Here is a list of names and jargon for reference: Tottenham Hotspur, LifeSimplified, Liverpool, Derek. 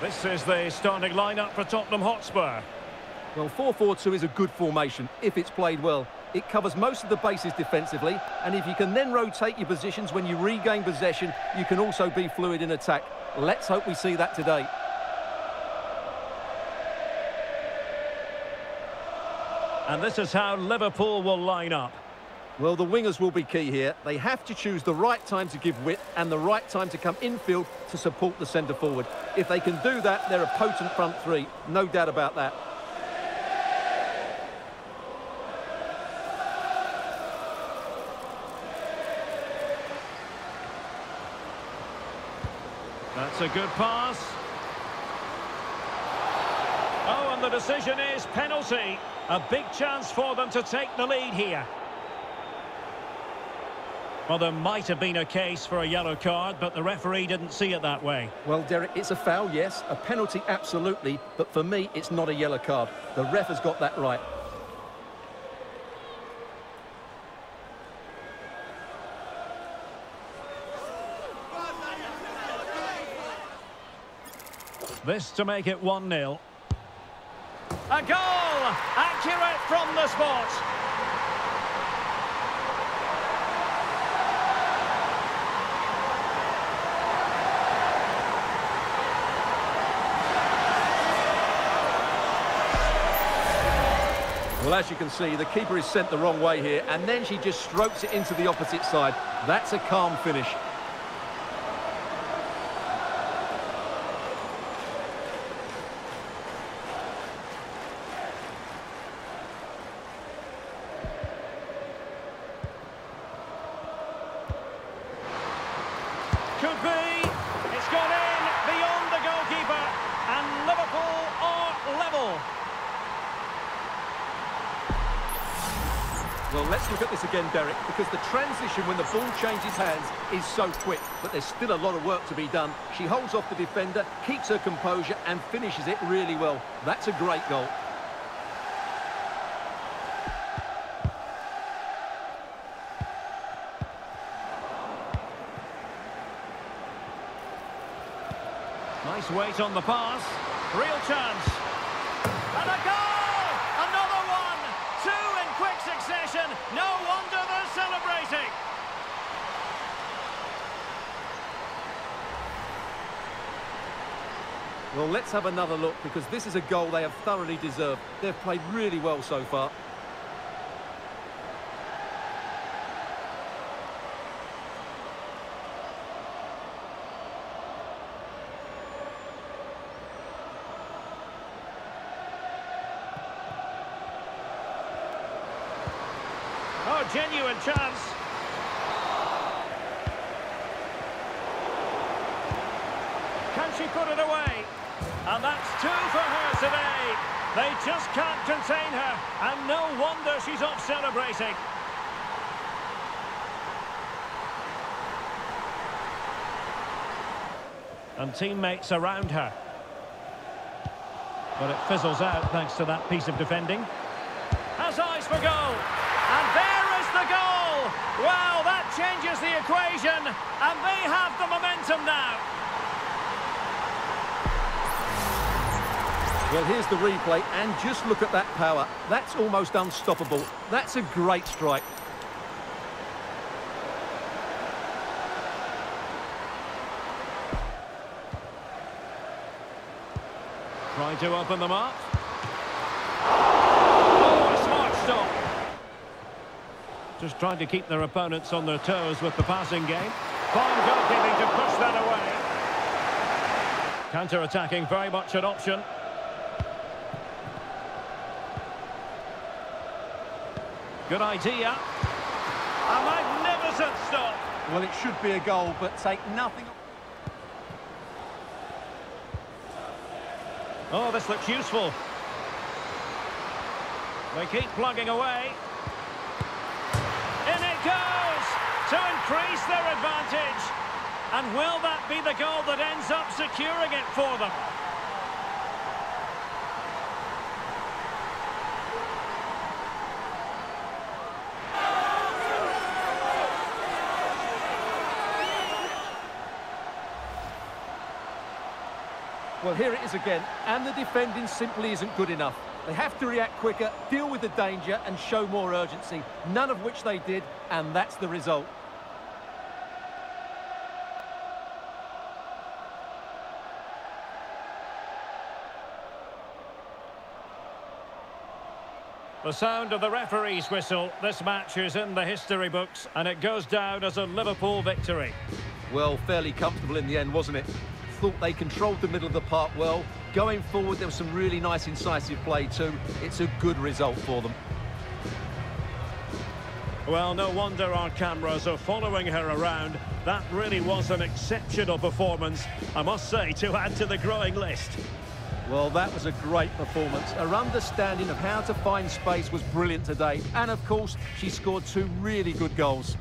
This is the starting lineup for Tottenham Hotspur. Well, 4-4-2 is a good formation if it's played well. It covers most of the bases defensively, and if you can then rotate your positions when you regain possession, you can also be fluid in attack. Let's hope we see that today. And this is how Liverpool will line up. Well, the wingers will be key here. They have to choose the right time to give width and the right time to come infield to support the centre-forward. If they can do that, they're a potent front three, no doubt about that. That's a good pass. Oh, and the decision is penalty. A big chance for them to take the lead here. Well, there might have been a case for a yellow card, but the referee didn't see it that way. Well, Derek, it's a foul, yes. A penalty, absolutely. But for me, it's not a yellow card. The ref has got that right. This to make it 1-0. A goal! Accurate from the spot. Well, as you can see, the keeper is sent the wrong way here, and then she just strokes it into the opposite side. That's a calm finish. Could be. It's gone in beyond the goalkeeper, and Liverpool are level. Well, let's look at this again, Derek, because the transition when the ball changes hands is so quick, but there's still a lot of work to be done. She holds off the defender, keeps her composure, and finishes it really well. That's a great goal. Nice weight on the pass. Real chance. And a goal! Another one! Two in quick succession. No wonder they're celebrating. Well, let's have another look, because this is a goal they have thoroughly deserved. They've played really well so far. A genuine chance. Can she put it away? And that's two for her today. They just can't contain her, and no wonder she's off celebrating. And teammates around her. But it fizzles out thanks to that piece of defending. Has eyes for goal. And there is the goal! Wow, that changes the equation, and they have the momentum now. Well, here's the replay, and just look at that power. That's almost unstoppable. That's a great strike. Trying to open them up. Just trying to keep their opponents on their toes with the passing game. Fine goalkeeping to push that away. Counter-attacking, very much an option. Good idea. A magnificent stop. Well, it should be a goal, but take nothing. Oh, this looks useful. They keep plugging away. Goes to increase their advantage, and will that be the goal that ends up securing it for them? Well, here it is again, and the defending simply isn't good enough. They have to react quicker, deal with the danger, and show more urgency, none of which they did, and that's the result. The sound of the referee's whistle. This match is in the history books, and it goes down as a Liverpool victory. Well, fairly comfortable in the end, wasn't it? Thought they controlled the middle of the park well. Going forward, there was some really nice, incisive play too. It's a good result for them. Well, no wonder our cameras are following her around. That really was an exceptional performance, I must say, to add to the growing list. Well, that was a great performance. Her understanding of how to find space was brilliant today. And, of course, she scored two really good goals.